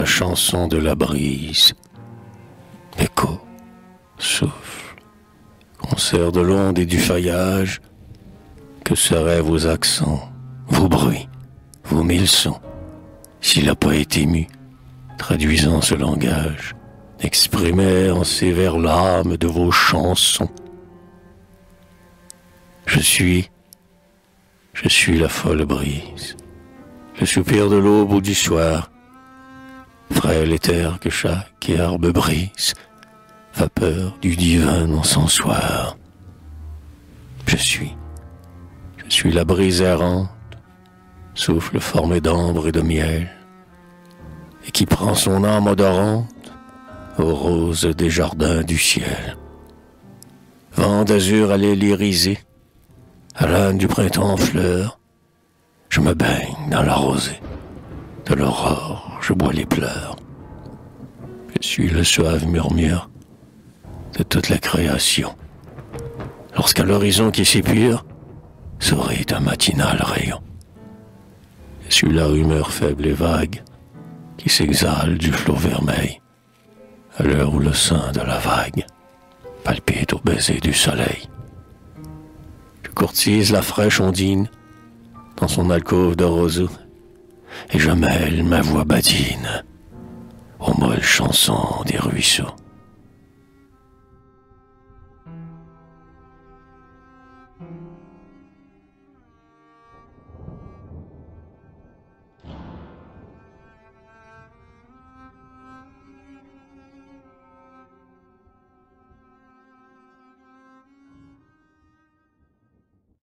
la chanson de la brise. Écho, souffle, concert de l'onde et du faillage, que seraient vos accents, vos bruits, vos mille sons, s'il n'a pas été mu, traduisant ce langage, exprimait en ces vers l'âme de vos chansons. Je suis la folle brise, le soupir de l'aube ou du soir, frêle éther que chaque herbe brise, vapeur du divin encensoir. Je suis la brise errante, souffle formé d'ambre et de miel, et qui prend son âme odorante aux roses des jardins du ciel. Vent d'azur à l'aile irisée, à l'âne du printemps en fleurs, je me baigne dans la rosée, de l'aurore je bois les pleurs. Je suis le suave murmure de toute la création, lorsqu'à l'horizon qui s'épure, sourit un matinal rayon. Je suis la rumeur faible et vague qui s'exhale du flot vermeil, à l'heure où le sein de la vague palpite au baiser du soleil. Je courtise la fraîche ondine dans son alcôve de roseaux, et je mêle ma voix badine aux molles chansons des ruisseaux.